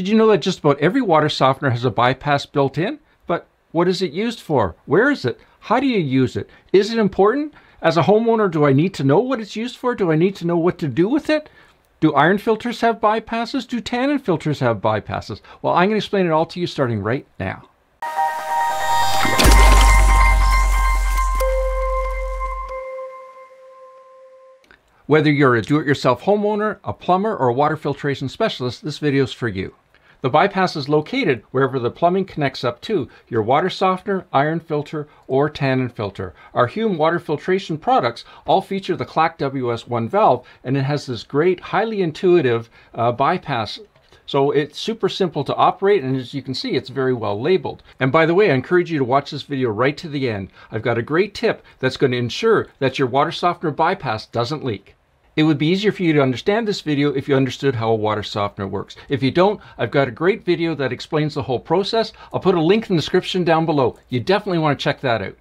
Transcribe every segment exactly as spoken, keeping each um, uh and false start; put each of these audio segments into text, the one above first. Did you know that just about every water softener has a bypass built in? But what is it used for? Where is it? How do you use it? Is it important? As a homeowner, do I need to know what it's used for? Do I need to know what to do with it? Do iron filters have bypasses? Do tannin filters have bypasses? Well, I'm going to explain it all to you starting right now. Whether you're a do-it-yourself homeowner, a plumber, or a water filtration specialist, this video is for you. The bypass is located wherever the plumbing connects up to your water softener, iron filter, or tannin filter. Our HUM water filtration products all feature the Clack W S one valve, and it has this great, highly intuitive uh, bypass. So it's super simple to operate, and as you can see, it's very well labeled. And by the way, I encourage you to watch this video right to the end. I've got a great tip that's going to ensure that your water softener bypass doesn't leak. It would be easier for you to understand this video if you understood how a water softener works. If you don't, I've got a great video that explains the whole process. I'll put a link in the description down below. You definitely want to check that out.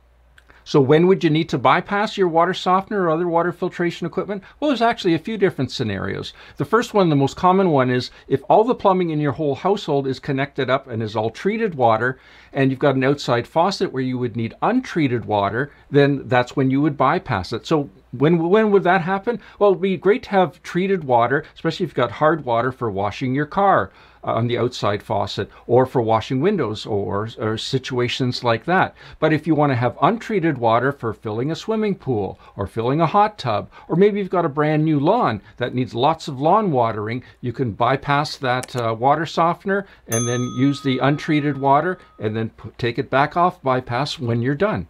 So when would you need to bypass your water softener or other water filtration equipment? Well, there's actually a few different scenarios. The first one, the most common one, is if all the plumbing in your whole household is connected up and is all treated water, and you've got an outside faucet where you would need untreated water, then that's when you would bypass it. So When, when would that happen? Well, it'd be great to have treated water, especially if you've got hard water for washing your car uh, on the outside faucet, or for washing windows, or, or situations like that. But if you want to have untreated water for filling a swimming pool, or filling a hot tub, or maybe you've got a brand new lawn that needs lots of lawn watering, you can bypass that uh, water softener and then use the untreated water and then put, take it back off bypass when you're done.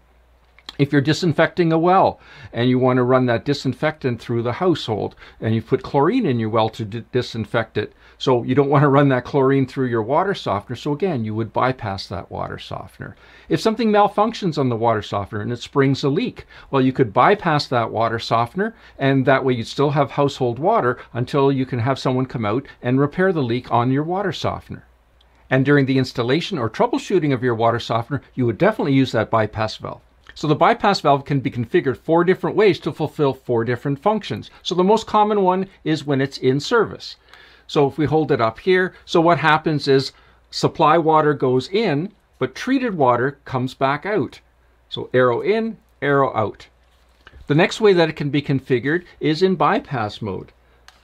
If you're disinfecting a well and you want to run that disinfectant through the household, and you put chlorine in your well to disinfect it, so you don't want to run that chlorine through your water softener, so again, you would bypass that water softener. If something malfunctions on the water softener and it springs a leak, well, you could bypass that water softener, and that way you'd still have household water until you can have someone come out and repair the leak on your water softener. And during the installation or troubleshooting of your water softener, you would definitely use that bypass valve. So the bypass valve can be configured four different ways to fulfill four different functions. So the most common one is when it's in service. So if we hold it up here, so what happens is supply water goes in, but treated water comes back out. So arrow in, arrow out. The next way that it can be configured is in bypass mode.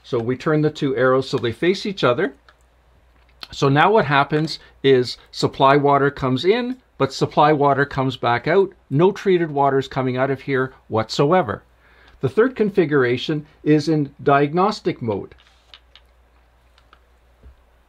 So we turn the two arrows so they face each other. So now what happens is supply water comes in, but supply water comes back out. No treated water is coming out of here whatsoever. The third configuration is in diagnostic mode.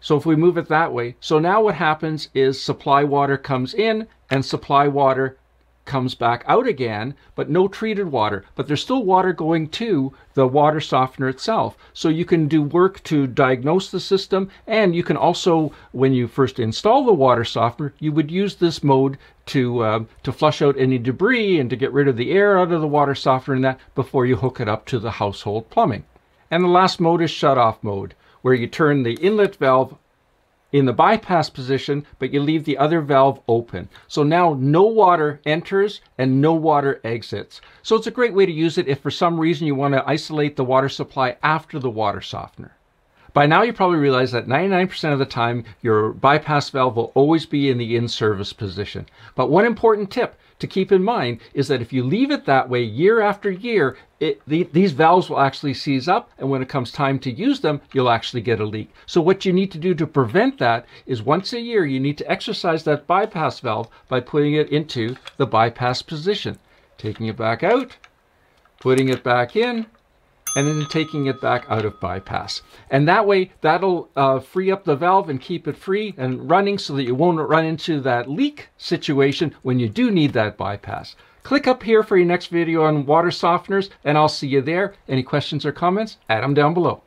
So if we move it that way, so now what happens is supply water comes in and supply water comes back out again, but no treated water, but there's still water going to the water softener itself. So you can do work to diagnose the system, and you can also, when you first install the water softener, you would use this mode to uh, to flush out any debris and to get rid of the air out of the water softener and that before you hook it up to the household plumbing. And the last mode is shut-off mode, where you turn the inlet valve in the bypass position, but you leave the other valve open. So now no water enters and no water exits. So it's a great way to use it if for some reason you want to isolate the water supply after the water softener. By now you probably realize that ninety-nine percent of the time your bypass valve will always be in the in-service position. But one important tip to keep in mind is that if you leave it that way year after year, it, the, these valves will actually seize up, and when it comes time to use them, you'll actually get a leak. So what you need to do to prevent that is once a year you need to exercise that bypass valve by putting it into the bypass position, taking it back out, putting it back in, and then taking it back out of bypass. And that way, that'll uh, free up the valve and keep it free and running so that you won't run into that leak situation when you do need that bypass. Click up here for your next video on water softeners, and I'll see you there. Any questions or comments, add them down below.